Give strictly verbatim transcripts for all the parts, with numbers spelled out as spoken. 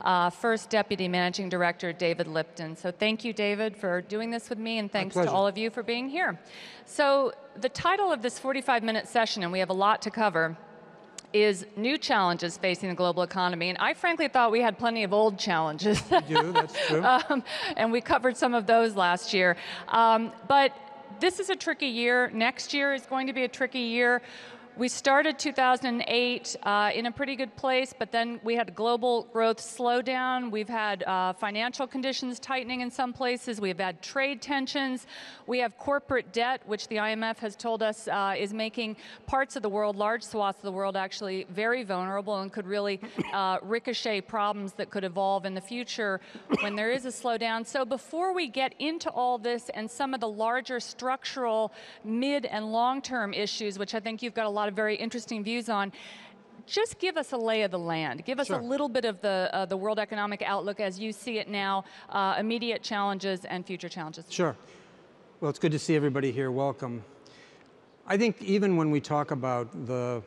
uh, First Deputy Managing Director David Lipton. So thank you, David, for doing this with me, and thanks to all of you for being here. So the title of this forty-five minute session, and we have a lot to cover, is new challenges facing the global economy. And I frankly thought we had plenty of old challenges. We do, that's true. um, and we covered some of those last year. Um, but this is a tricky year. Next year is going to be a tricky year. We started two thousand eight uh, in a pretty good place, but then we had global growth slowdown. We've had uh, financial conditions tightening in some places. We've had trade tensions. We have corporate debt, which the I M F has told us uh, is making parts of the world, large swaths of the world, actually very vulnerable and could really uh, ricochet problems that could evolve in the future when there is a slowdown. So before we get into all this and some of the larger structural mid and long-term issues, which I think you've got a lot of very interesting views on, just give us a lay of the land. Give us sure. a little bit of the uh, the world economic outlook as you see it now, uh, immediate challenges and future challenges. Sure. Well, it's good to see everybody here. Welcome. I think even when we talk about the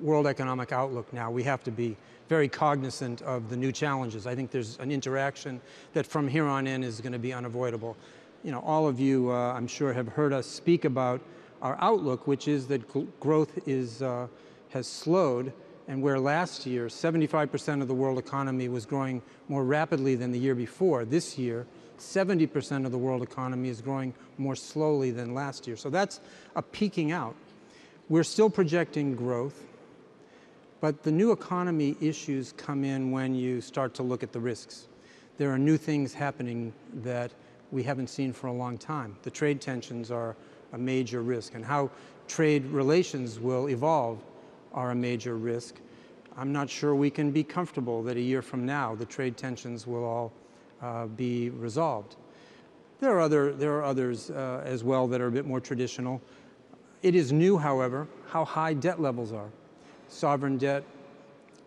world economic outlook now, we have to be very cognizant of the new challenges. I think there's an interaction that from here on in is going to be unavoidable. You know, all of you, uh, I'm sure, have heard us speak about our outlook, which is that growth is, uh, has slowed, and where last year seventy-five percent of the world economy was growing more rapidly than the year before, this year seventy percent of the world economy is growing more slowly than last year. So that's a peaking out. We're still projecting growth, but the new economy issues come in when you start to look at the risks. There are new things happening that we haven't seen for a long time. The trade tensions are a major risk, and how trade relations will evolve are a major risk. I'm not sure we can be comfortable that a year from now the trade tensions will all uh, be resolved. There are, other, there are others uh, as well that are a bit more traditional. It is new, however, how high debt levels are. Sovereign debt,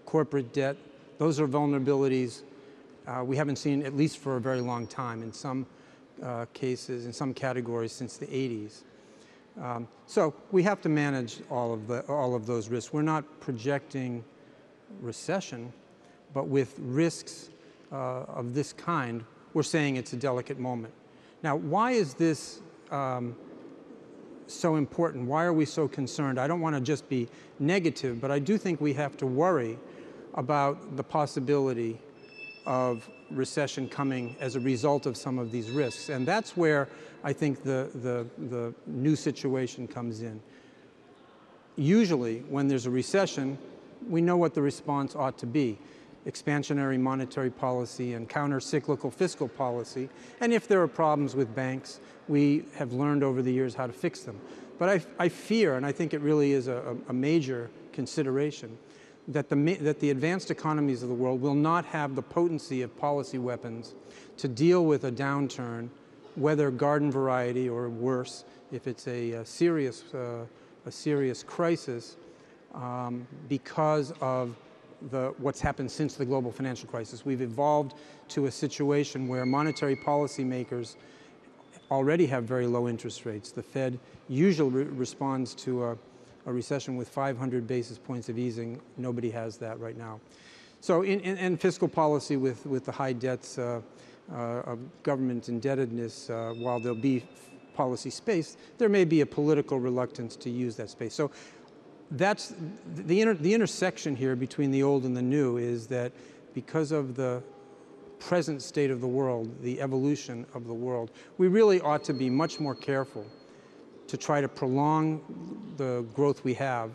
corporate debt, those are vulnerabilities uh, we haven't seen at least for a very long time in some uh, cases, in some categories since the eighties. Um, so we have to manage all of, the, all of those risks. We're not projecting recession, but with risks uh, of this kind, we're saying it's a delicate moment. Now, why is this um, so important? Why are we so concerned? I don't want to just be negative, but I do think we have to worry about the possibility of recession coming as a result of some of these risks. And that's where I think the, the, the new situation comes in. Usually, when there's a recession, we know what the response ought to be: expansionary monetary policy and counter-cyclical fiscal policy. And if there are problems with banks, we have learned over the years how to fix them. But I, I fear, and I think it really is a, a major consideration, That the, that the advanced economies of the world will not have the potency of policy weapons to deal with a downturn, whether garden variety or worse, if it's a, a serious, uh, a serious crisis, um, because of the, what's happened since the global financial crisis. We've evolved to a situation where monetary policymakers already have very low interest rates. The Fed usually re- responds to a a recession with five hundred basis points of easing. Nobody has that right now. So, in, in, in fiscal policy with, with the high debts uh, uh, of government indebtedness, uh, while there'll be policy space, there may be a political reluctance to use that space. So that's the, inter the intersection here between the old and the new, is that because of the present state of the world, the evolution of the world, we really ought to be much more careful to try to prolong the growth we have,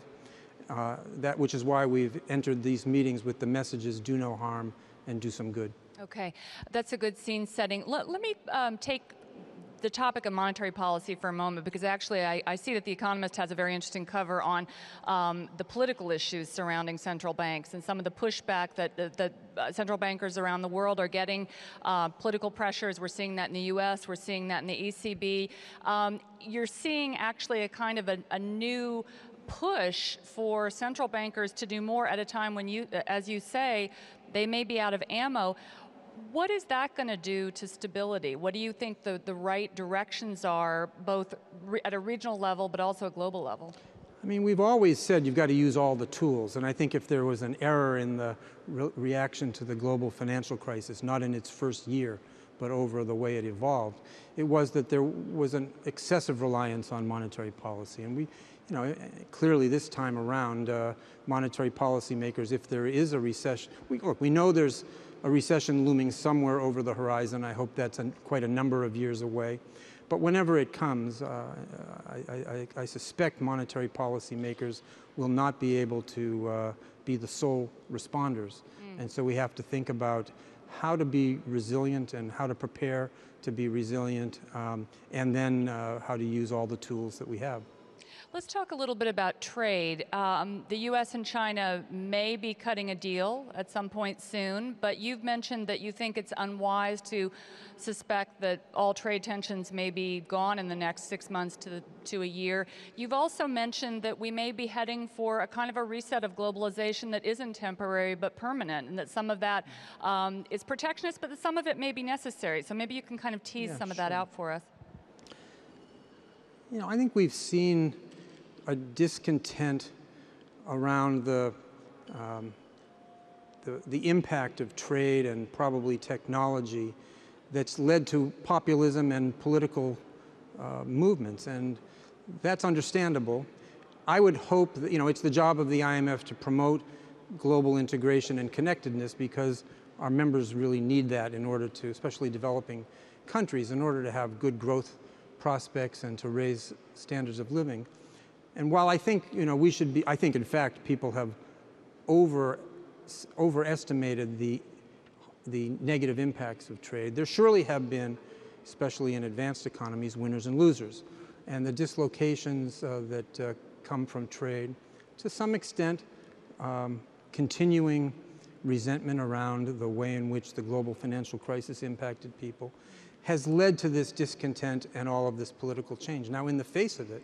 uh, that, which is why we've entered these meetings with the messages, do no harm and do some good. Okay, that's a good scene setting. Let, let me um, take the topic of monetary policy for a moment, because actually I, I see that The Economist has a very interesting cover on um, the political issues surrounding central banks and some of the pushback that the, the central bankers around the world are getting, uh, political pressures. We're seeing that in the U S, we're seeing that in the E C B. Um, you're seeing actually a kind of a, a new push for central bankers to do more at a time when, you, as you say, they may be out of ammo. What is that going to do to stability? What do you think the, the right directions are, both re at a regional level but also a global level? I mean, we've always said you've got to use all the tools, and I think if there was an error in the re reaction to the global financial crisis, not in its first year, but over the way it evolved, it was that there was an excessive reliance on monetary policy. And we, you know, clearly this time around, uh, monetary policymakers, if there is a recession, we, look, we know there's a recession looming somewhere over the horizon. I hope that's an, quite a number of years away. But whenever it comes, uh, I, I, I suspect monetary policymakers will not be able to uh, be the sole responders. Mm. And so we have to think about how to be resilient and how to prepare to be resilient, um, and then uh, how to use all the tools that we have. Let's talk a little bit about trade. Um, the U S and China may be cutting a deal at some point soon, but you've mentioned that you think it's unwise to suspect that all trade tensions may be gone in the next six months to, the, to a year. You've also mentioned that we may be heading for a kind of a reset of globalization that isn't temporary but permanent, and that some of that um, is protectionist, but that some of it may be necessary. So maybe you can kind of tease yeah, some sure. of that out for us. You know, I think we've seen a discontent around the, um, the, the impact of trade and probably technology that's led to populism and political uh, movements, and that's understandable. I would hope that, you know, it's the job of the I M F to promote global integration and connectedness, because our members really need that in order to, especially developing countries, in order to have good growth prospects and to raise standards of living. And while I think, you know, we should be, I think in fact people have over, overestimated the, the negative impacts of trade, there surely have been, especially in advanced economies, winners and losers. And the dislocations uh, that uh, come from trade, to some extent, um, continuing resentment around the way in which the global financial crisis impacted people, has led to this discontent and all of this political change. Now, in the face of it,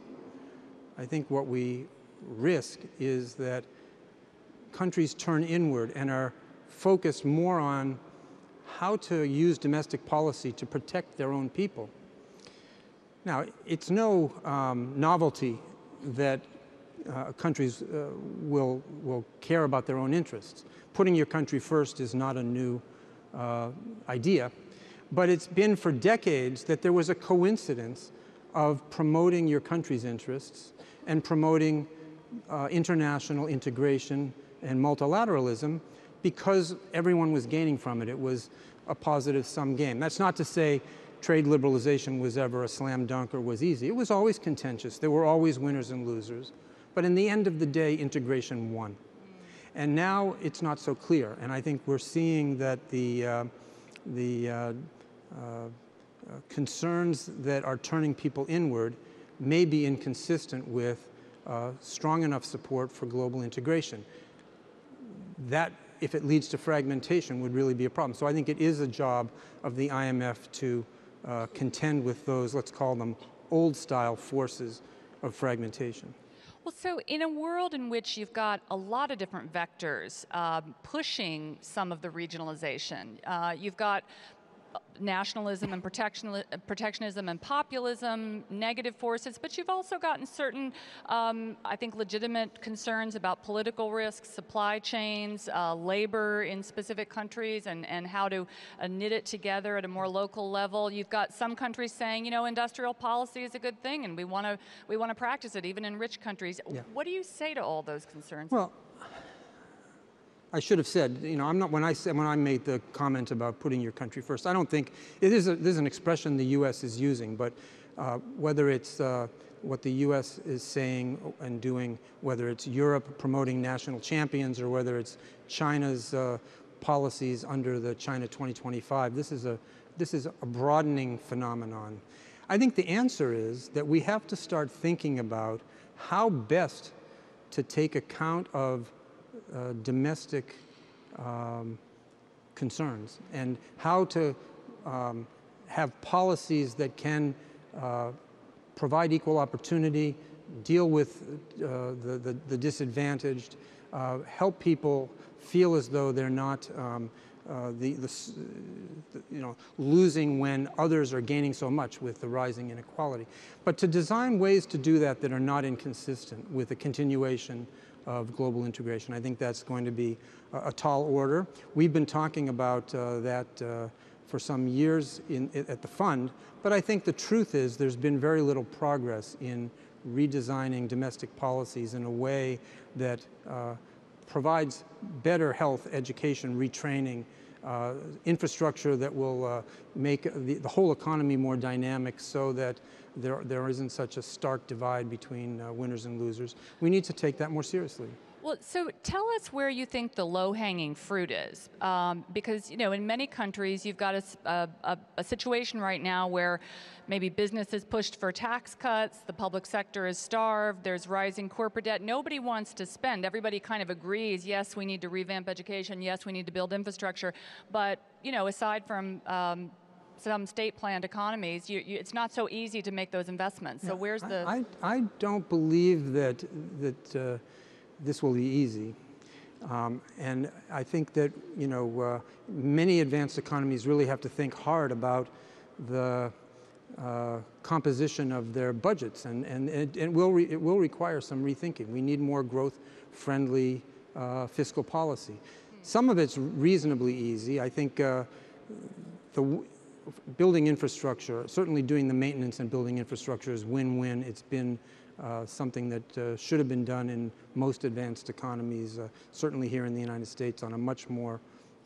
I think what we risk is that countries turn inward and are focused more on how to use domestic policy to protect their own people. Now, it's no um, novelty that uh, countries uh, will, will care about their own interests. Putting your country first is not a new uh, idea. But it's been for decades that there was a coincidence of promoting your country's interests and promoting uh, international integration and multilateralism, because everyone was gaining from it. It was a positive-sum game. That's not to say trade liberalization was ever a slam dunk or was easy. It was always contentious. There were always winners and losers. But in the end of the day, integration won. And now it's not so clear. And I think we're seeing that the, uh, the uh, Uh, uh, concerns that are turning people inward may be inconsistent with uh, strong enough support for global integration. That, if it leads to fragmentation, would really be a problem. So I think it is a job of the I M F to uh, contend with those, let's call them, old-style forces of fragmentation. Well, so in a world in which you've got a lot of different vectors uh, pushing some of the regionalization, uh, you've got nationalism and protectionism and populism, negative forces, but you've also gotten certain, um, I think, legitimate concerns about political risks, supply chains, uh, labor in specific countries, and, and how to uh, knit it together at a more local level. You've got some countries saying, you know, industrial policy is a good thing, and we want to we want to practice it, even in rich countries. Yeah. What do you say to all those concerns? Well, I should have said, you know, I'm not, when I said, when I made the comment about putting your country first, I don't think, it is, a, this is an expression the U S is using, but uh, whether it's uh, what the U S is saying and doing, whether it's Europe promoting national champions, or whether it's China's uh, policies under the China twenty twenty-five, this is a, this is a broadening phenomenon. I think the answer is that we have to start thinking about how best to take account of Uh, domestic um, concerns, and how to um, have policies that can uh, provide equal opportunity, deal with uh, the, the, the disadvantaged, uh, help people feel as though they're not um, uh, the, the, the you know, losing when others are gaining so much with the rising inequality. But to design ways to do that that are not inconsistent with the continuation of global integration, I think that's going to be a, a tall order. We've been talking about uh, that uh, for some years in, at the fund, but I think the truth is there's been very little progress in redesigning domestic policies in a way that uh, provides better health, education, retraining, uh, infrastructure that will uh, make the, the whole economy more dynamic so that there, there isn't such a stark divide between uh, winners and losers. We need to take that more seriously. Well, so tell us where you think the low-hanging fruit is, um, because, you know, in many countries you've got a, a, a situation right now where maybe business is pushed for tax cuts, the public sector is starved, there's rising corporate debt, nobody wants to spend. Everybody kind of agrees, yes, we need to revamp education, yes, we need to build infrastructure, but, you know, aside from um, some state-planned economies, you, you, it's not so easy to make those investments. So where's the... I, I, I don't believe that... that uh... this will be easy. Um, and I think that, you know, uh, many advanced economies really have to think hard about the uh, composition of their budgets, and, and, and it, will re it will require some rethinking. We need more growth-friendly uh, fiscal policy. Some of it's reasonably easy. I think uh, the w building infrastructure, certainly doing the maintenance and building infrastructure is win-win. It's been Uh, something that uh, should have been done in most advanced economies, uh, certainly here in the United States, on a much more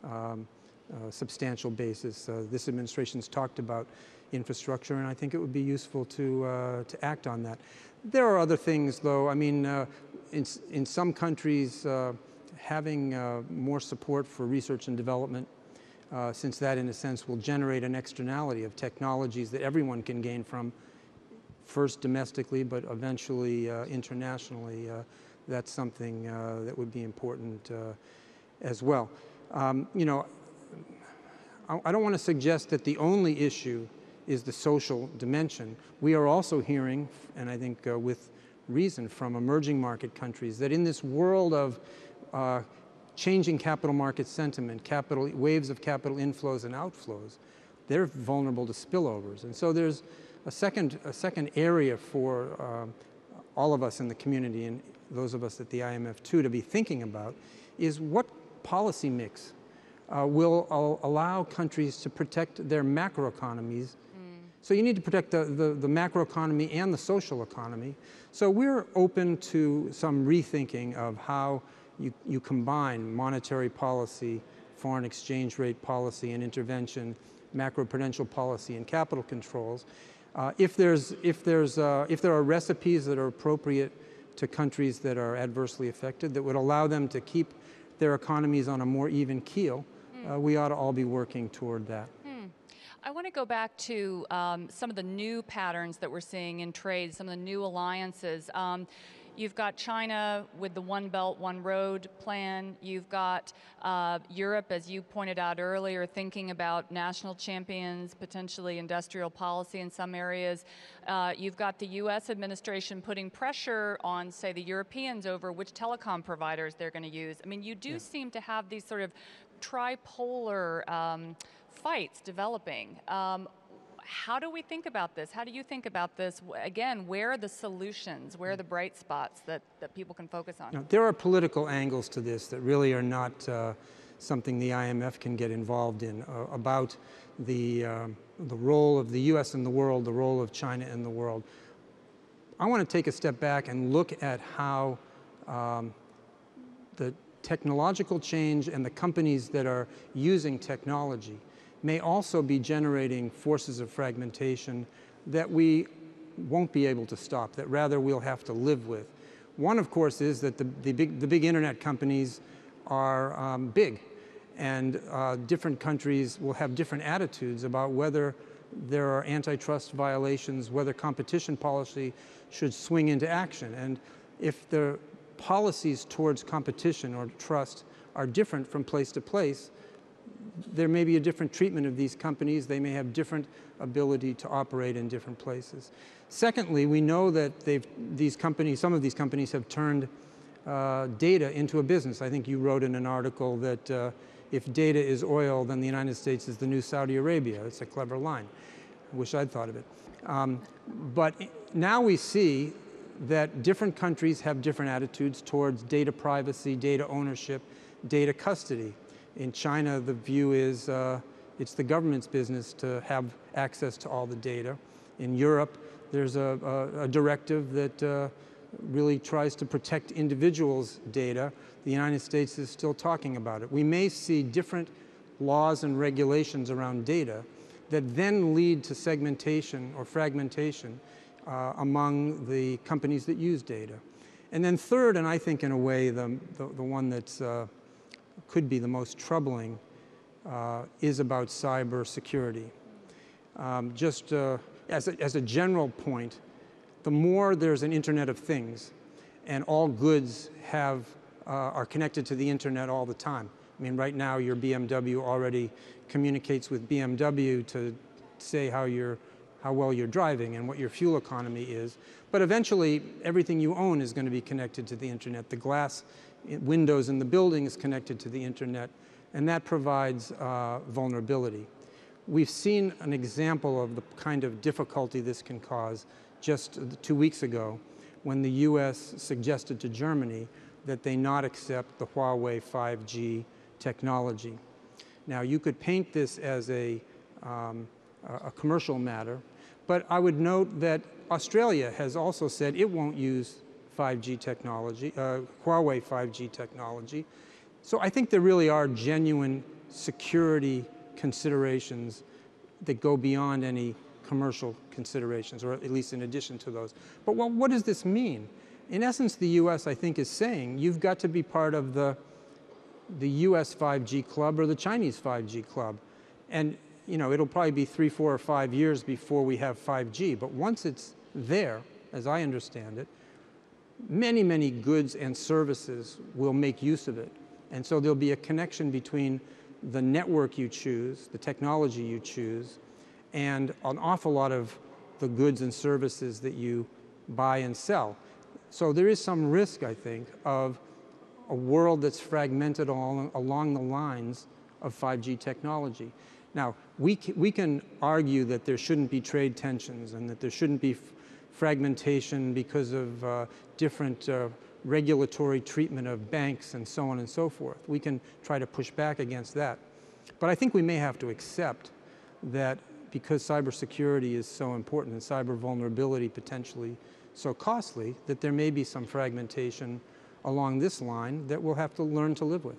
um, uh, substantial basis. Uh, this administration's talked about infrastructure, and I think it would be useful to uh, to act on that. There are other things, though. I mean, uh, in in some countries, uh, having uh, more support for research and development, uh, since that, in a sense, will generate an externality of technologies that everyone can gain from. First domestically, but eventually uh, internationally, uh, that's something uh, that would be important uh, as well. Um, you know, I, I don't want to suggest that the only issue is the social dimension. We are also hearing, and I think uh, with reason, from emerging market countries that in this world of uh, changing capital market sentiment, capital waves of capital inflows and outflows, they're vulnerable to spillovers. And so there's A second, a second area for um, all of us in the community, and those of us at the I M F too, to be thinking about is what policy mix uh, will uh, allow countries to protect their macroeconomies. Mm. So you need to protect the, the, the macroeconomy and the social economy. So we're open to some rethinking of how you, you combine monetary policy, foreign exchange rate policy and intervention, macroprudential policy and capital controls. Uh, if there's, if there's, uh, if there are recipes that are appropriate to countries that are adversely affected that would allow them to keep their economies on a more even keel, mm. uh, we ought to all be working toward that. Mm. I want to go back to um, some of the new patterns that we're seeing in trade, some of the new alliances. Um, You've got China with the One Belt, One Road plan. You've got uh, Europe, as you pointed out earlier, thinking about national champions, potentially industrial policy in some areas. Uh, you've got the U S administration putting pressure on, say, the Europeans over which telecom providers they're going to use. I mean, you do yeah. seem to have these sort of tripolar um, fights developing. Um, How do we think about this? How do you think about this? Again, where are the solutions? Where are the bright spots that, that people can focus on? Now, there are political angles to this that really are not uh, something the I M F can get involved in, uh, about the, uh, the role of the U S in the world, the role of China in the world. I want to take a step back and look at how um, the technological change and the companies that are using technology may also be generating forces of fragmentation that we won't be able to stop, that rather we'll have to live with. One, of course, is that the, the, big, the big internet companies are um, big, and uh, different countries will have different attitudes about whether there are antitrust violations, whether competition policy should swing into action. And if the policies towards competition or trust are different from place to place, there may be a different treatment of these companies. They may have different ability to operate in different places. Secondly, we know that they've, these companies, some of these companies have turned uh, data into a business. I think you wrote in an article that uh, if data is oil, then the United States is the new Saudi Arabia. It's a clever line. I wish I'd thought of it. Um, but now we see that different countries have different attitudes towards data privacy, data ownership, data custody. In China, the view is uh, it's the government's business to have access to all the data. In Europe, there's a, a, a directive that uh, really tries to protect individuals' data. The United States is still talking about it. We may see different laws and regulations around data that then lead to segmentation or fragmentation uh, among the companies that use data. And then third, and I think in a way the, the, the one that's uh, could be the most troubling, uh, is about cybersecurity. Um, just uh, as, a, as a general point, the more there's an Internet of Things, and all goods have, uh, are connected to the Internet all the time. I mean, right now your B M W already communicates with B M W to say how, you're, how well you're driving and what your fuel economy is. But eventually, everything you own is going to be connected to the Internet. The glass windows in the building is connected to the Internet, and that provides uh, vulnerability. We've seen an example of the kind of difficulty this can cause just two weeks ago when the U S suggested to Germany that they not accept the Huawei five G technology. Now, you could paint this as a, um, a commercial matter, but I would note that Australia has also said it won't use five G technology, uh, Huawei five G technology. So I think there really are genuine security considerations that go beyond any commercial considerations, or at least in addition to those. But what, what does this mean? In essence, the U S, I think, is saying you've got to be part of the, the U S five G club or the Chinese five G club. And you know, it'll probably be three, four, or five years before we have five G. But once it's there, as I understand it, many, many goods and services will make use of it. And so there'll be a connection between the network you choose, the technology you choose, and an awful lot of the goods and services that you buy and sell. So there is some risk, I think, of a world that's fragmented all along the lines of five G technology. Now, we, we can argue that there shouldn't be trade tensions and that there shouldn't be fragmentation because of uh, different uh, regulatory treatment of banks and so on and so forth. We can try to push back against that. But I think we may have to accept that because cybersecurity is so important and cyber vulnerability potentially so costly, that there may be some fragmentation along this line that we'll have to learn to live with.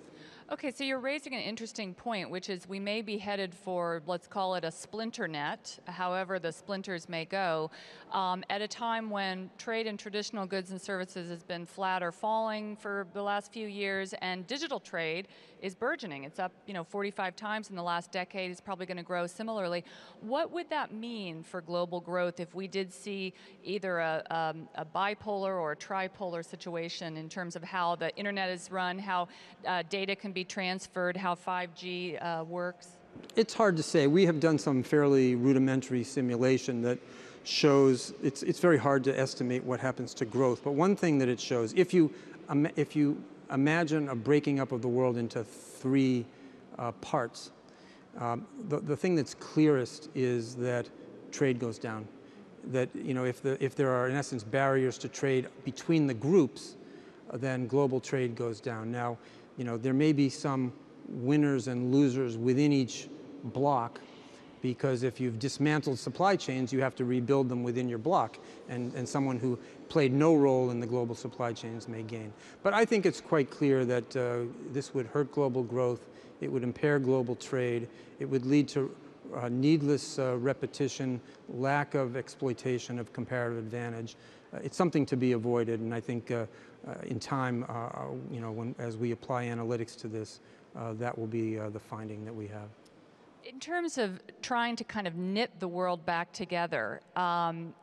Okay, so you're raising an interesting point, which is we may be headed for, let's call it a splinter net, however the splinters may go, um, at a time when trade in traditional goods and services has been flat or falling for the last few years, and digital trade is burgeoning. It's up, you know, forty-five times in the last decade. It's probably going to grow similarly. What would that mean for global growth if we did see either a, um, a bipolar or a tripolar situation in terms of how the Internet is run, how uh, data can be transferred, how five G uh, works? It's hard to say. We have done some fairly rudimentary simulation that shows, it's, it's very hard to estimate what happens to growth, but one thing that it shows, if you, um, if you imagine a breaking up of the world into three uh, parts, um, the, the thing that's clearest is that trade goes down. That, you know, if, the, if there are, in essence, barriers to trade between the groups, uh, then global trade goes down. Now, you know, there may be some winners and losers within each block, because if you've dismantled supply chains, you have to rebuild them within your block, and, and someone who played no role in the global supply chains may gain. But I think it's quite clear that uh, this would hurt global growth, it would impair global trade, it would lead to uh, needless uh, repetition, lack of exploitation of comparative advantage. Uh, it's something to be avoided, and I think uh, Uh, in time, uh, you know, when, as we apply analytics to this, uh, that will be uh, the finding that we have. In terms of trying to kind of knit the world back together, um,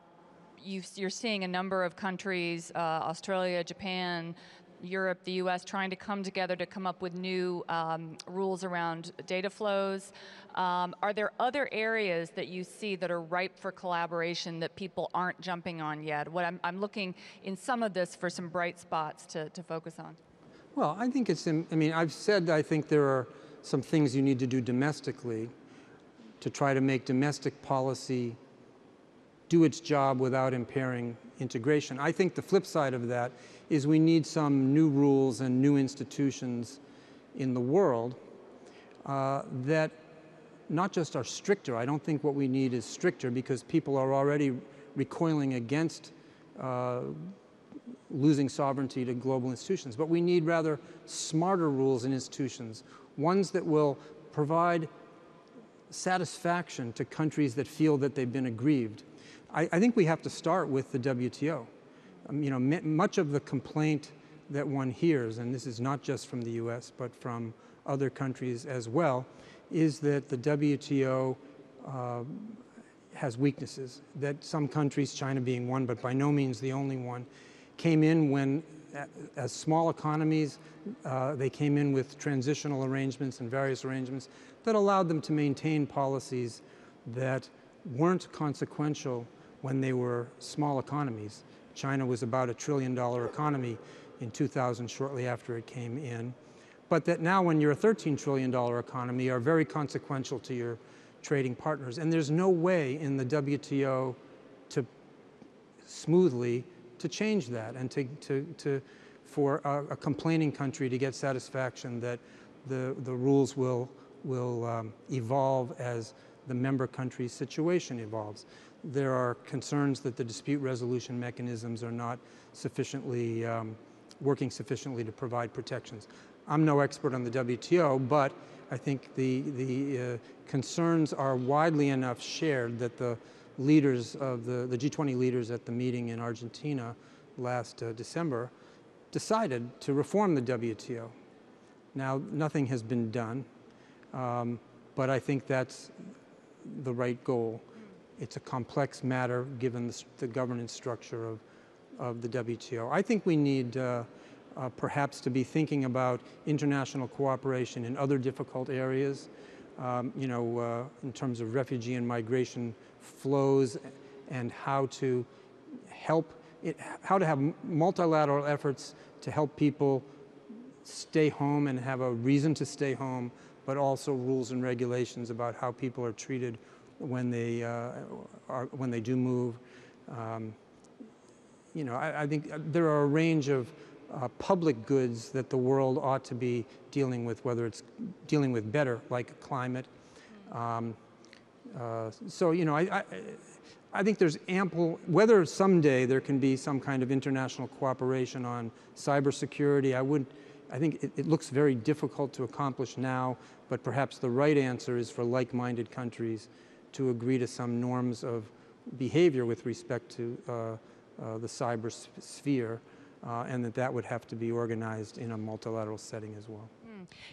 you've, you're seeing a number of countries, uh, Australia, Japan, Europe, the U S, trying to come together to come up with new um, rules around data flows. Um, are there other areas that you see that are ripe for collaboration that people aren't jumping on yet? What I'm, I'm looking in some of this for some bright spots to, to focus on. Well, I think it's, in, I mean, I've said I think there are some things you need to do domestically to try to make domestic policy do its job without impairing integration. I think the flip side of that is we need some new rules and new institutions in the world uh, that not just are stricter. I don't think what we need is stricter, because people are already recoiling against uh, losing sovereignty to global institutions. But we need rather smarter rules and institutions, ones that will provide satisfaction to countries that feel that they've been aggrieved. I, I think we have to start with the W T O. Um, you know, m much of the complaint that one hears, and this is not just from the U S, but from other countries as well, is that the W T O uh, has weaknesses, that some countries, China being one, but by no means the only one, came in when, as small economies, uh, they came in with transitional arrangements and various arrangements that allowed them to maintain policies that weren't consequential when they were small economies. China was about a trillion dollar economy in two thousand, shortly after it came in, but that now when you're a thirteen trillion dollar economy are very consequential to your trading partners. And there's no way in the W T O to smoothly to change that, and to, to, to for a, a complaining country to get satisfaction that the, the rules will, will um, evolve as the member country's situation evolves. There are concerns that the dispute resolution mechanisms are not sufficiently, um, working sufficiently to provide protections. I'm no expert on the W T O, but I think the, the uh, concerns are widely enough shared that the leaders of the, the G twenty leaders at the meeting in Argentina last uh, December decided to reform the W T O. Now, nothing has been done, um, but I think that's the right goal. It's a complex matter given the, the governance structure of, of the W T O. I think we need uh, uh, perhaps to be thinking about international cooperation in other difficult areas, um, you know, uh, in terms of refugee and migration flows, and how to help it, how to have multilateral efforts to help people stay home and have a reason to stay home, but also rules and regulations about how people are treated when they uh, are when they do move. Um, you know, I, I think there are a range of uh, public goods that the world ought to be dealing with, whether it's dealing with better, like climate. Um, Uh, so, you know, I, I, I think there's ample, whether someday there can be some kind of international cooperation on cybersecurity, I would, I think it, it looks very difficult to accomplish now, but perhaps the right answer is for like-minded countries to agree to some norms of behavior with respect to uh, uh, the cyber sphere, uh, and that that would have to be organized in a multilateral setting as well.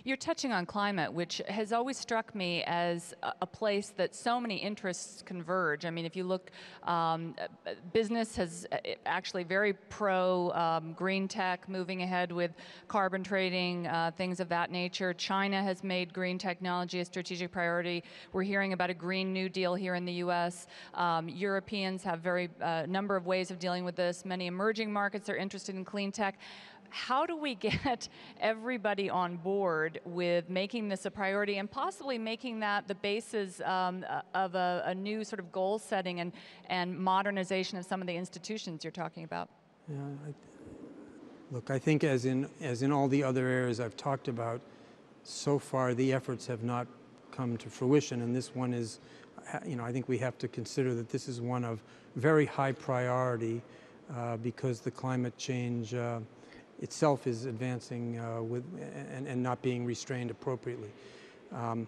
You're touching on climate, which has always struck me as a place that so many interests converge. I mean, if you look, um, business has actually very pro um, green tech, moving ahead with carbon trading, uh, things of that nature. China has made green technology a strategic priority. We're hearing about a Green New Deal here in the U S. Um, Europeans have very uh, number of ways of dealing with this. Many emerging markets are interested in clean tech. How do we get everybody on board with making this a priority, and possibly making that the basis um, of a, a new sort of goal setting and, and modernization of some of the institutions you're talking about? Yeah, I, look, I think as in, as in all the other areas I've talked about, so far the efforts have not come to fruition, and this one is, you know, I think we have to consider that this is one of very high priority uh, because the climate change uh, itself is advancing uh, with, and, and not being restrained appropriately. Um,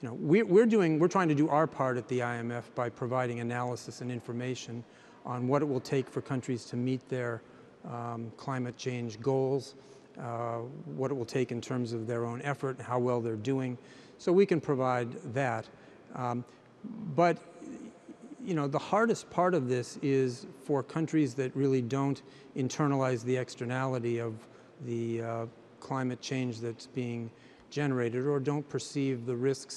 you know, we, we're doing, we're trying to do our part at the I M F by providing analysis and information on what it will take for countries to meet their um, climate change goals, uh, what it will take in terms of their own effort, how well they're doing. So we can provide that. Um, but, you know, the hardest part of this is for countries that really don't internalize the externality of the uh, climate change that's being generated, or don't perceive the risks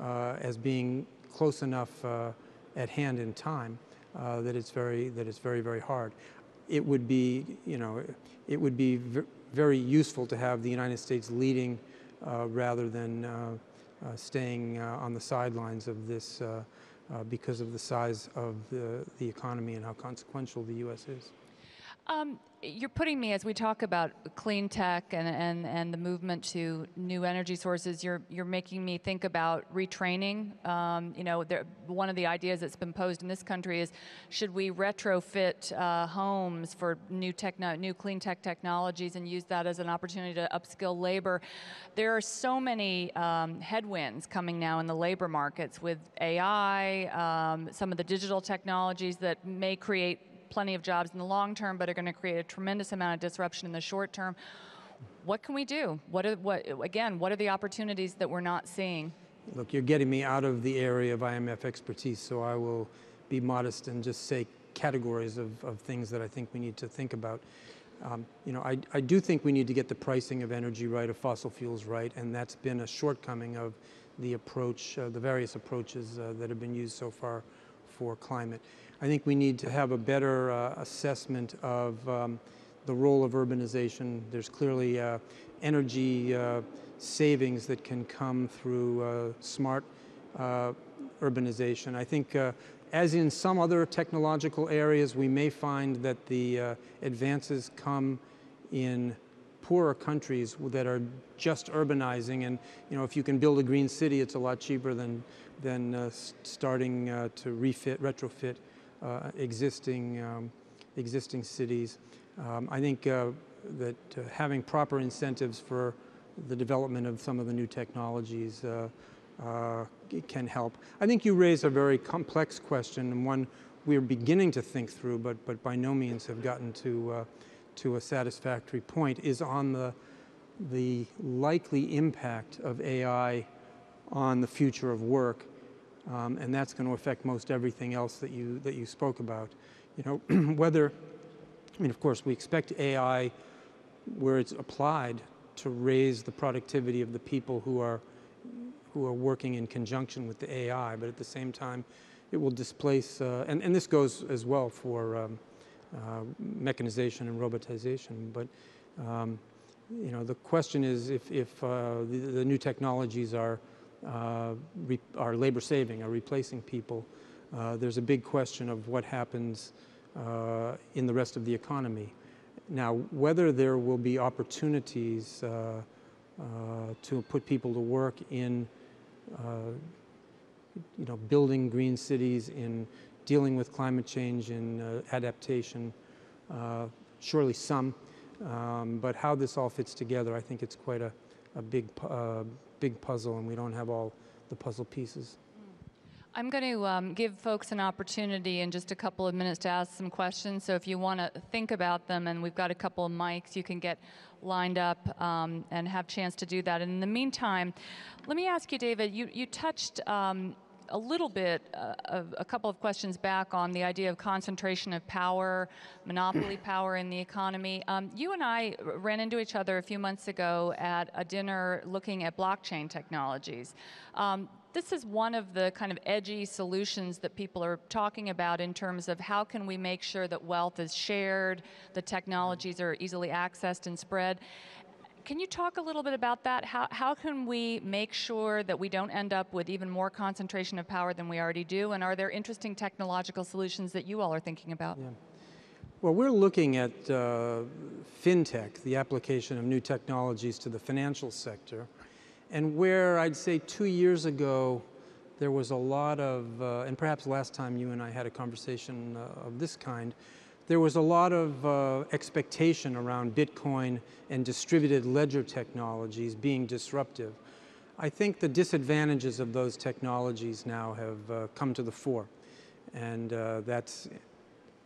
uh, as being close enough uh, at hand in time uh, that it's very that it's very very hard. It would be, you know, it would be very useful to have the United States leading uh, rather than uh, uh, staying uh, on the sidelines of this uh, uh, because of the size of the, the economy and how consequential the U S is. Um, you're putting me, as we talk about clean tech and, and, and the movement to new energy sources, you're, you're making me think about retraining. Um, you know, there, one of the ideas that's been posed in this country is, should we retrofit uh, homes for new, techno new clean tech technologies and use that as an opportunity to upskill labor? There are so many um, headwinds coming now in the labor markets with A I, um, some of the digital technologies that may create plenty of jobs in the long term, but are going to create a tremendous amount of disruption in the short term. What can we do? What are, what, again, what are the opportunities that we're not seeing? Look, you're getting me out of the area of I M F expertise, so I will be modest and just say categories of, of things that I think we need to think about. Um, you know, I, I do think we need to get the pricing of energy right, of fossil fuels right, and that's been a shortcoming of the approach, uh, the various approaches uh, that have been used so far for climate. I think we need to have a better uh, assessment of um, the role of urbanization. There's clearly uh, energy uh, savings that can come through uh, smart uh, urbanization. I think, uh, as in some other technological areas, we may find that the uh, advances come in poorer countries that are just urbanizing, and you know, if you can build a green city, it's a lot cheaper than than uh, starting uh, to refit, retrofit Uh, existing, um, existing cities. Um, I think uh, that uh, having proper incentives for the development of some of the new technologies uh, uh, can help. I think you raise a very complex question, and one we're beginning to think through, but, but by no means have gotten to, uh, to a satisfactory point, is on the, the likely impact of A I on the future of work. Um, and that's going to affect most everything else that you that you spoke about. You know, whether, I mean, of course, we expect A I, where it's applied, to raise the productivity of the people who are who are working in conjunction with the A I. But at the same time, it will displace, uh, and and this goes as well for um, uh, mechanization and robotization. But um, you know, the question is if if uh, the, the new technologies are Uh, re are labor saving, are replacing people, uh, there's a big question of what happens uh, in the rest of the economy. Now, whether there will be opportunities uh, uh, to put people to work in uh, you know, building green cities, in dealing with climate change, in uh, adaptation, uh, surely some, um, but how this all fits together, I think it's quite a, a big uh, big puzzle, and we don't have all the puzzle pieces. I'm going to um, give folks an opportunity in just a couple of minutes to ask some questions, so if you want to think about them, and we've got a couple of mics, you can get lined up um, and have a chance to do that. And in the meantime, let me ask you, David, you, you touched um, a little bit, uh, of a couple of questions back, on the idea of concentration of power, monopoly power in the economy. Um, you and I ran into each other a few months ago at a dinner looking at blockchain technologies. Um, This is one of the kind of edgy solutions that people are talking about in terms of how can we make sure that wealth is shared, the technologies are easily accessed and spread. Can you talk a little bit about that? How, how can we make sure that we don't end up with even more concentration of power than we already do? And are there interesting technological solutions that you all are thinking about? Yeah. Well, we're looking at uh, fintech, the application of new technologies to the financial sector. And where I'd say two years ago, there was a lot of, uh, and perhaps last time you and I had a conversation uh, of this kind, there was a lot of uh, expectation around Bitcoin and distributed ledger technologies being disruptive. I think the disadvantages of those technologies now have uh, come to the fore, and uh, that's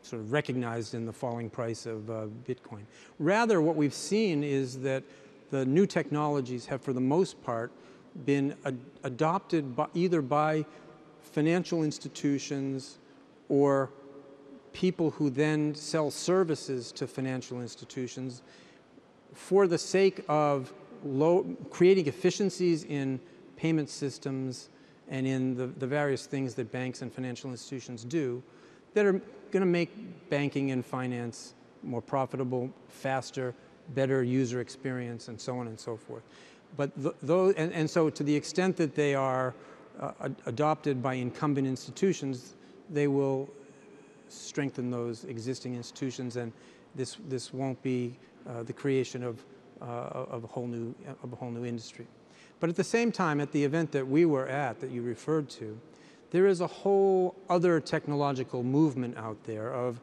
sort of recognized in the falling price of uh, Bitcoin. Rather, what we've seen is that the new technologies have, for the most part, been ad adopted by either by financial institutions or people who then sell services to financial institutions for the sake of low, creating efficiencies in payment systems and in the, the various things that banks and financial institutions do that are going to make banking and finance more profitable, faster, better user experience, and so on and so forth. but th those, and, and so to the extent that they are uh, ad adopted by incumbent institutions, they will strengthen those existing institutions, and this this won't be uh, the creation of uh, of a whole new of a whole new industry. But at the same time, at the event that we were at, that you referred to, there is a whole other technological movement out there of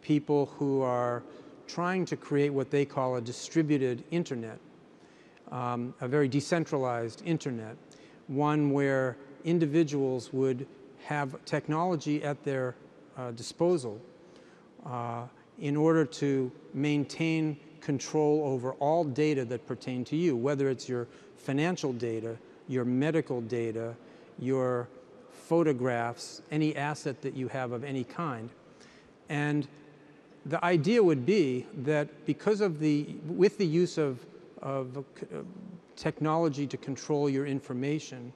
people who are trying to create what they call a distributed internet, um, a very decentralized internet, one where individuals would have technology at their uh, disposal uh, in order to maintain control over all data that pertain to you, whether it's your financial data, your medical data, your photographs, any asset that you have of any kind. And the idea would be that because of the, with the use of, of technology to control your information,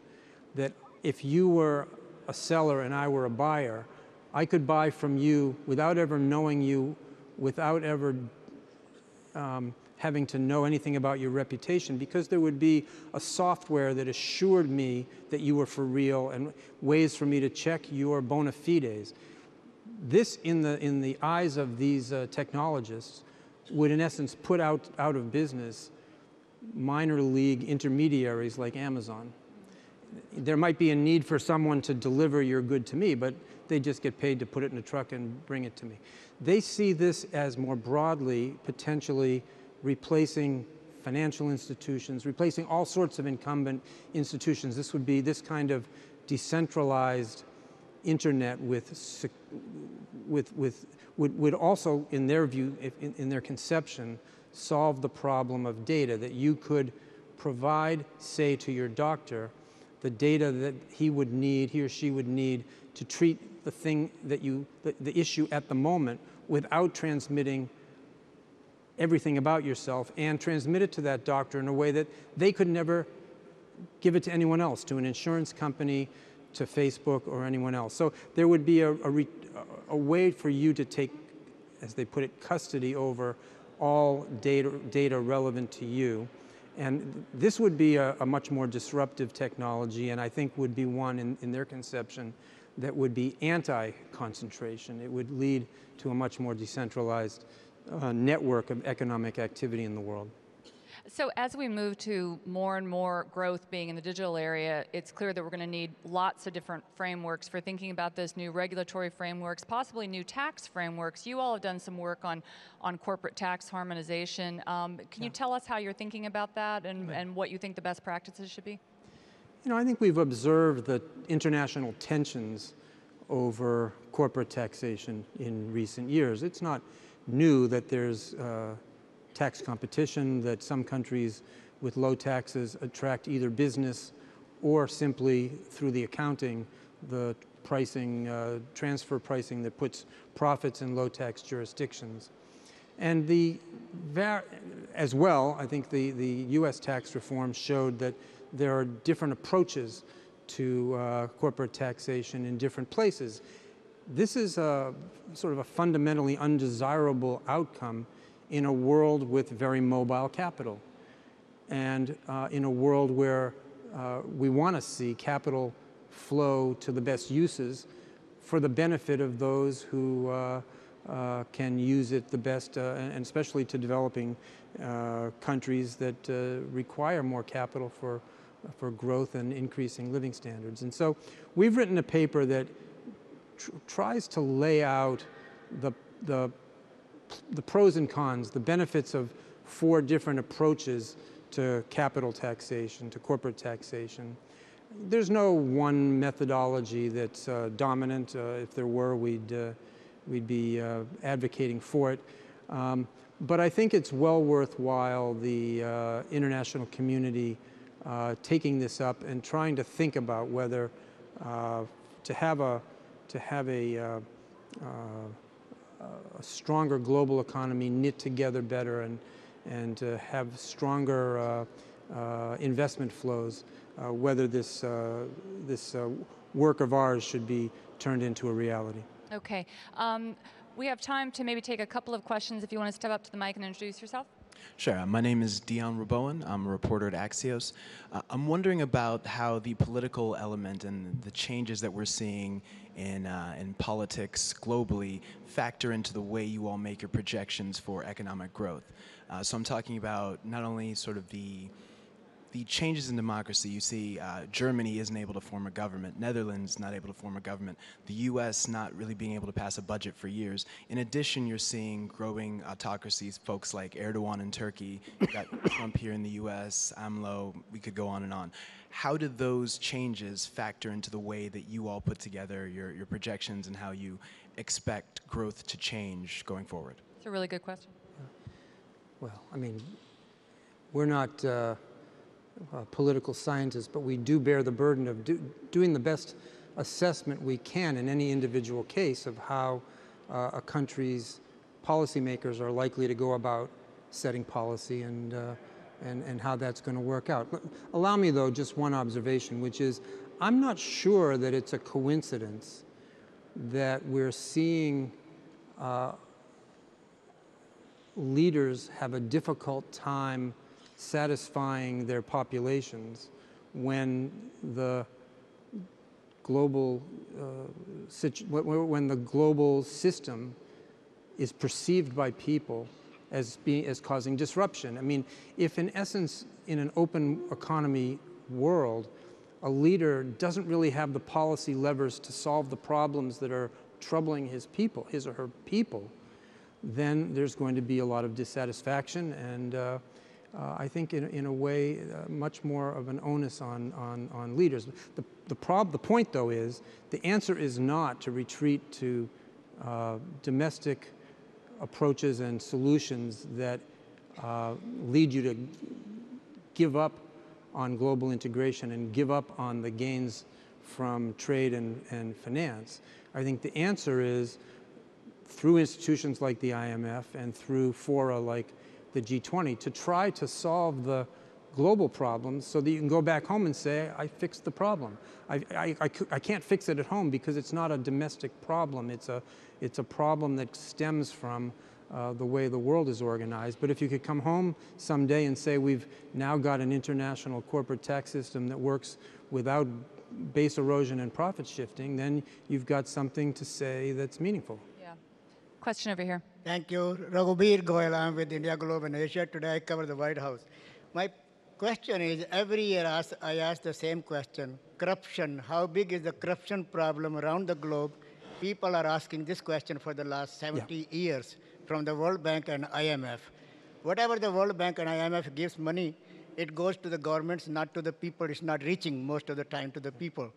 that if you were a seller and I were a buyer, I could buy from you without ever knowing you, without ever um, having to know anything about your reputation, because there would be a software that assured me that you were for real and ways for me to check your bona fides. This, in the, in the eyes of these uh, technologists, would in essence put out, out of business minor league intermediaries like Amazon. There might be a need for someone to deliver your good to me, but they just get paid to put it in a truck and bring it to me. They see this as more broadly potentially replacing financial institutions, replacing all sorts of incumbent institutions. This would be this kind of decentralized internet with, with, with, would, would also, in their view, if, in, in their conception, solve the problem of data, that you could provide, say, to your doctor the data that he would need, he or she would need to treat the thing that you, the, the issue at the moment, without transmitting everything about yourself, and transmit it to that doctor in a way that they could never give it to anyone else, to an insurance company, to Facebook, or anyone else. So there would be a, a, re, a way for you to take, as they put it, custody over all data, data relevant to you. And this would be a, a much more disruptive technology, and I think would be one in, in their conception that would be anti-concentration. It would lead to a much more decentralized uh, network of economic activity in the world. So as we move to more and more growth being in the digital area, it's clear that we're going to need lots of different frameworks for thinking about this, new regulatory frameworks, possibly new tax frameworks. You all have done some work on, on corporate tax harmonization. Um, can yeah. you tell us how you're thinking about that and, right. and what you think the best practices should be? You know, I think we've observed the international tensions over corporate taxation in recent years. It's not new that there's uh, tax competition, that some countries with low taxes attract either business or simply through the accounting, the pricing, uh, transfer pricing that puts profits in low tax jurisdictions. And the, as well, I think the, the U S tax reform showed that there are different approaches to uh, corporate taxation in different places. This is a sort of a fundamentally undesirable outcome in a world with very mobile capital, and uh, in a world where uh, we want to see capital flow to the best uses for the benefit of those who uh, uh, can use it the best, uh, and especially to developing uh, countries that uh, require more capital for, for growth and increasing living standards. And so we've written a paper that tr tries to lay out the, the the pros and cons, the benefits of four different approaches to capital taxation, to corporate taxation. There's no one methodology that's uh, dominant. Uh, if there were, we'd, uh, we'd be uh, advocating for it. Um, but I think it's well worthwhile the uh, international community uh, taking this up and trying to think about whether uh, to have a, to have a uh, uh, a stronger global economy knit together better and, and uh, have stronger uh, uh, investment flows, uh, whether this, uh, this uh, work of ours should be turned into a reality. Okay. Um, we have time to maybe take a couple of questions if you want to step up to the mic and introduce yourself. Sure. My name is Dion Rabowan. I'm a reporter at Axios. Uh, I'm wondering about how the political element and the changes that we're seeing in, uh, in politics globally factor into the way you all make your projections for economic growth. Uh, so I'm talking about not only sort of the The changes in democracy. You see uh, Germany isn't able to form a government, Netherlands not able to form a government, the U S not really being able to pass a budget for years. In addition, you're seeing growing autocracies, folks like Erdogan in Turkey, you got Trump here in the U S, AMLO, we could go on and on. How do those changes factor into the way that you all put together your, your projections and how you expect growth to change going forward? It's a really good question. Yeah. Well, I mean, we're not... Uh Uh, political scientists, but we do bear the burden of do, doing the best assessment we can in any individual case of how uh, a country's policymakers are likely to go about setting policy and, uh, and, and how that's going to work out. Allow me, though, just one observation, which is I'm not sure that it's a coincidence that we're seeing uh, leaders have a difficult time satisfying their populations when the global uh, situ when the global system is perceived by people as being as causing disruption. I mean, if in essence, in an open economy world, a leader doesn't really have the policy levers to solve the problems that are troubling his people, his or her people, then there's going to be a lot of dissatisfaction and. Uh, Uh, I think in, in a way, uh, much more of an onus on, on, on leaders. The, the, prob the point, though, is the answer is not to retreat to uh, domestic approaches and solutions that uh, lead you to give up on global integration and give up on the gains from trade and, and finance. I think the answer is through institutions like the I M F and through fora like the G twenty, to try to solve the global problems so that you can go back home and say, I fixed the problem. I, I, I, I can't fix it at home because it's not a domestic problem. It's a, it's a problem that stems from uh, the way the world is organized. But if you could come home someday and say, we've now got an international corporate tax system that works without base erosion and profit shifting, then you've got something to say that's meaningful. Question over here. Thank you. Raghubir Goyal, I'm with India Globe and Asia. Today I cover the White House. My question is, every year I ask the same question, corruption. How big is the corruption problem around the globe? People are asking this question for the last seventy yeah. years from the World Bank and I M F. Whatever the World Bank and I M F gives money, it goes to the governments, not to the people. It's not reaching most of the time to the people.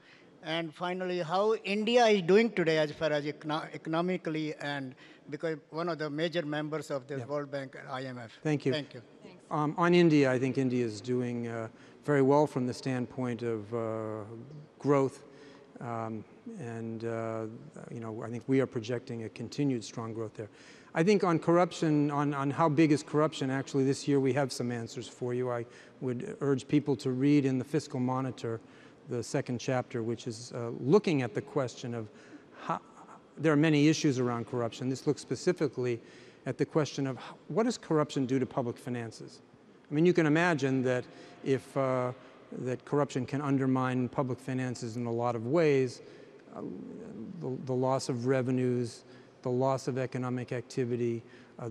And finally, how India is doing today as far as econo economically and because one of the major members of the yep. World Bank and I M F. Thank you. Thank you. Um, on India, I think India is doing uh, very well from the standpoint of uh, growth. Um, and, uh, you know, I think we are projecting a continued strong growth there. I think on corruption, on, on how big is corruption, actually this year we have some answers for you. I would urge people to read in the Fiscal Monitor the second chapter, which is uh, looking at the question of how, there are many issues around corruption. This looks specifically at the question of how, what does corruption do to public finances? I mean, you can imagine that if uh, that corruption can undermine public finances in a lot of ways, uh, the, the loss of revenues, the loss of economic activity, uh,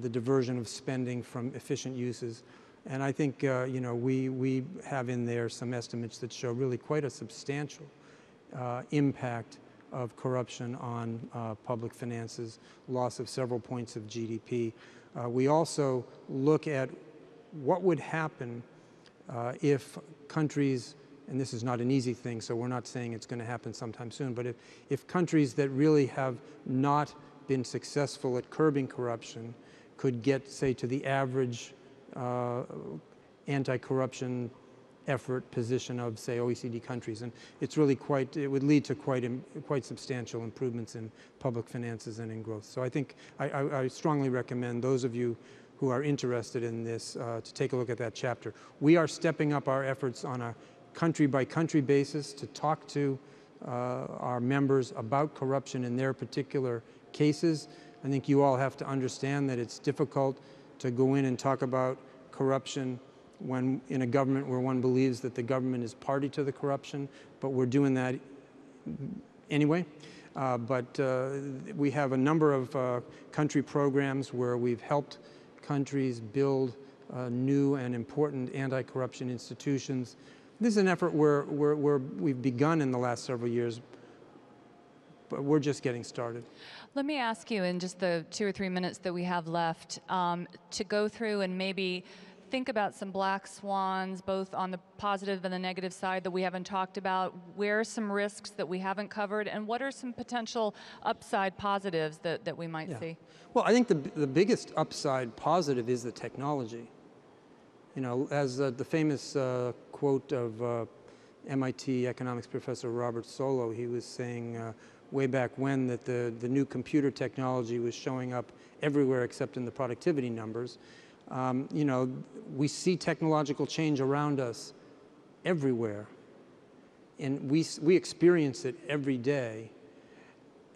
the diversion of spending from efficient uses. And I think uh, you know, we, we have in there some estimates that show really quite a substantial uh, impact of corruption on uh, public finances, loss of several points of G D P. Uh, we also look at what would happen uh, if countries, and this is not an easy thing, so we're not saying it's going to happen sometime soon, but if, if countries that really have not been successful at curbing corruption could get, say, to the average Uh, anti-corruption effort position of, say, O E C D countries, and it's really quite. It would lead to quite im quite substantial improvements in public finances and in growth. So I think I, I, I strongly recommend those of you who are interested in this uh, to take a look at that chapter. We are stepping up our efforts on a country-by-country basis to talk to uh, our members about corruption in their particular cases. I think you all have to understand that it's difficult to go in and talk about corruption when in a government where one believes that the government is party to the corruption, but we're doing that anyway. Uh, but uh, we have a number of uh, country programs where we've helped countries build uh, new and important anti-corruption institutions. This is an effort where, where, where we've begun in the last several years, but we're just getting started. Let me ask you, in just the two or three minutes that we have left, um, to go through and maybe think about some black swans, both on the positive and the negative side, that we haven't talked about. Where are some risks that we haven't covered, and what are some potential upside positives that, that we might yeah. see? Well, I think the, the biggest upside positive is the technology. You know, as uh, the famous uh, quote of uh, M I T economics professor Robert Solow, he was saying uh, way back when that the, the new computer technology was showing up everywhere except in the productivity numbers. Um, you know, we see technological change around us everywhere, and we, we experience it every day,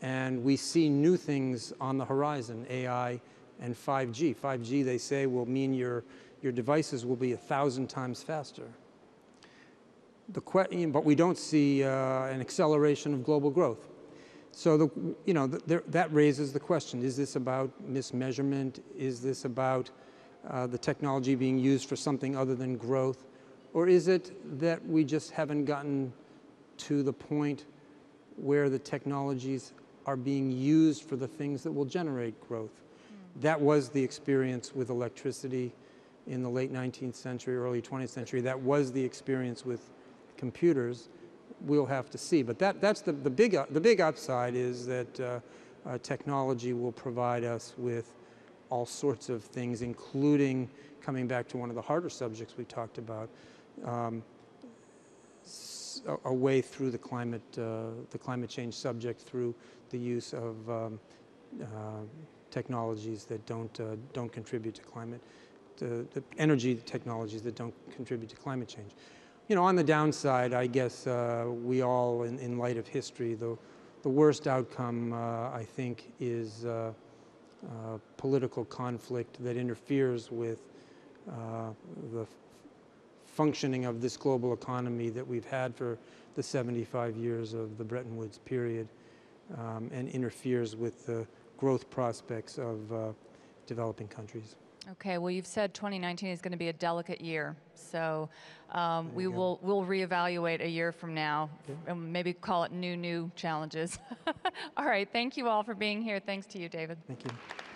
and we see new things on the horizon, A I and five G. five G, they say, will mean your, your devices will be a thousand times faster. The que- but we don't see uh, an acceleration of global growth. So, the, you know, the, the, that raises the question, is this about mismeasurement? Is this about Uh, the technology being used for something other than growth? Or is it that we just haven't gotten to the point where the technologies are being used for the things that will generate growth? Mm. That was the experience with electricity in the late nineteenth century, early twentieth century. That was the experience with computers. We'll have to see. But that, that's the, the, big, the big upside is that uh, uh, technology will provide us with all sorts of things, including coming back to one of the harder subjects we talked about, um, a, a way through the climate, uh, the climate change subject through the use of um, uh, technologies that don't uh, don't contribute to climate, to, the energy technologies that don't contribute to climate change. You know, on the downside, I guess uh, we all, in, in light of history, the the worst outcome uh, I think is. Uh, Uh, political conflict that interferes with uh, the f functioning of this global economy that we've had for the seventy-five years of the Bretton Woods period, um, and interferes with the growth prospects of uh, developing countries. Okay, well, you've said twenty nineteen is going to be a delicate year, so um, we will we'll reevaluate a year from now, okay, and maybe call it new, new challenges. All right, thank you all for being here. Thanks to you, David. Thank you.